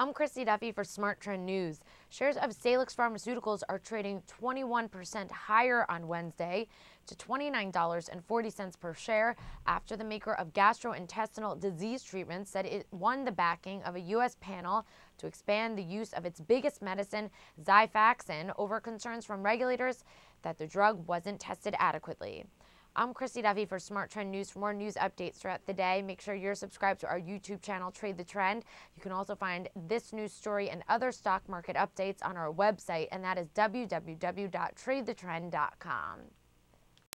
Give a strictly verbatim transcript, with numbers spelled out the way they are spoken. I'm Christy Duffy for Smart Trend News. Shares of Salix Pharmaceuticals are trading twenty-one percent higher on Wednesday to twenty-nine dollars and forty cents per share after the maker of gastrointestinal disease treatments said it won the backing of a U S panel to expand the use of its biggest medicine, Xifaxan, over concerns from regulators that the drug wasn't tested adequately. I'm Christy Duffy for Smart Trend News. For more news updates throughout the day, make sure you're subscribed to our YouTube channel, Trade the Trend. You can also find this news story and other stock market updates on our website, and that is w w w dot trade the trend dot com.